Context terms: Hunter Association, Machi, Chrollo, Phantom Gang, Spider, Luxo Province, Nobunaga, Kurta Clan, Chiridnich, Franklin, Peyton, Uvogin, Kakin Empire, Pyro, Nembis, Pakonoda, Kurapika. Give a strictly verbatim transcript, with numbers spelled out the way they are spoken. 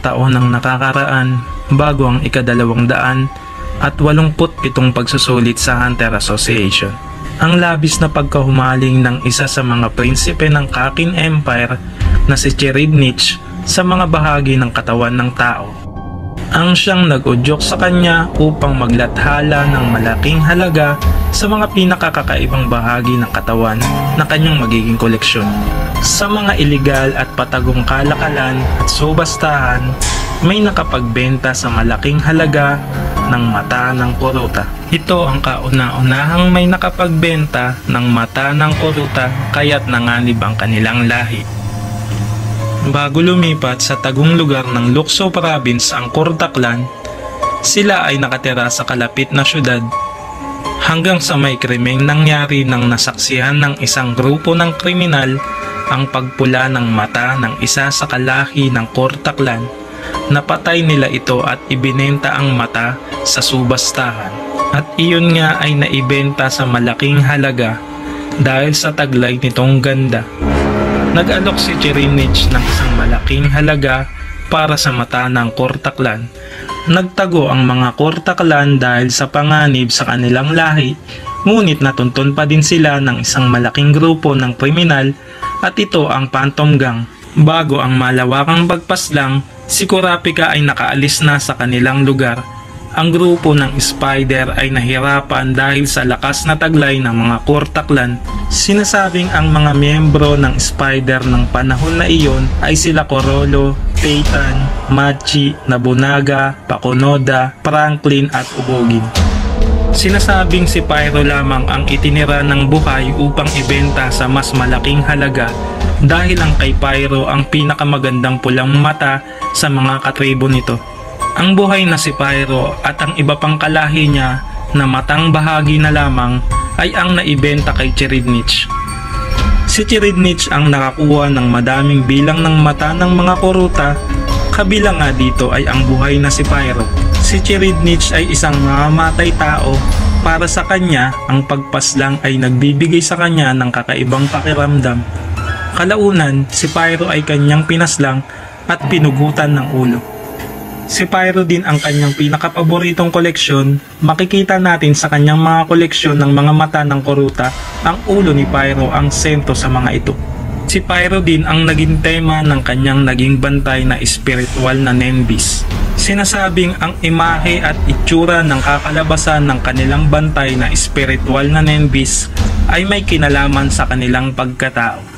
taon ang nakakaraan bago ang ikadalawang daan at walumput pitong pagsusulit sa Hunter Association. Ang labis na pagkahumaling ng isa sa mga prinsipe ng Kakin Empire na si Chiridnich sa mga bahagi ng katawan ng tao. Ang siyang nag-udyok sa kanya upang maglathala ng malaking halaga sa mga pinakakakaibang bahagi ng katawan na kanyang magiging koleksyon. Sa mga ilegal at patagong kalakalan at subastahan, may nakapagbenta sa malaking halaga ng mata ng Kurta. Ito ang kauna-unahang may nakapagbenta ng mata ng Kurta kaya't nanganib ang kanilang lahi. Bago lumipat sa tagong lugar ng Luxo Province ang Kurta Clan, sila ay nakatira sa kalapit na syudad hanggang sa may krimeng nangyari nang nasaksihan ng isang grupo ng kriminal ang pagpula ng mata ng isa sa kalahi ng Kurta Clan. Napatay nila ito at ibinenta ang mata sa subastahan at iyon nga ay naibenta sa malaking halaga dahil sa taglay nitong ganda. Nag-alok si Chiridnich ng isang malaking halaga para sa mata ng Kurta Clan. Nagtago ang mga Kurta Clan dahil sa panganib sa kanilang lahi, ngunit natuntun pa din sila ng isang malaking grupo ng kriminal at ito ang Phantom Gang. Bago ang malawakang pagpaslang, si Kurapika ay nakaalis na sa kanilang lugar. Ang grupo ng Spider ay nahirapan dahil sa lakas na taglay ng mga Kurta Clan. Sinasabing ang mga miyembro ng Spider ng panahon na iyon ay sila Chrollo, Peyton, Machi, Nobunaga, Pakonoda, Franklin at Uvogin. Sinasabing si Pyro lamang ang itinira ng buhay upang ibenta sa mas malaking halaga. Dahil ang kay Pyro ang pinakamagandang pulang mata sa mga katribo nito. Ang buhay na si Pyro at ang iba pang kalahi niya na matang bahagi na lamang ay ang naibenta kay Chiridnich. Si Chiridnich ang nakakuha ng madaming bilang ng mata ng mga Kurta, kabila nga dito ay ang buhay na si Pyro. Si Chiridnich ay isang mamamatay tao. Para sa kanya, ang pagpaslang ay nagbibigay sa kanya ng kakaibang pakiramdam. Kalaunan, si Pyro ay kanyang pinaslang at pinugutan ng ulo. Si Pyro din ang kanyang pinakapaboritong koleksyon. Makikita natin sa kanyang mga koleksyon ng mga mata ng Kurta, ang ulo ni Pyro ang sentro sa mga ito. Si Pyro din ang naging tema ng kanyang naging bantay na spiritual na Nembis. Sinasabing ang imahe at itsura ng kakalabasan ng kanilang bantay na spiritual na Nembis ay may kinalaman sa kanilang pagkatao.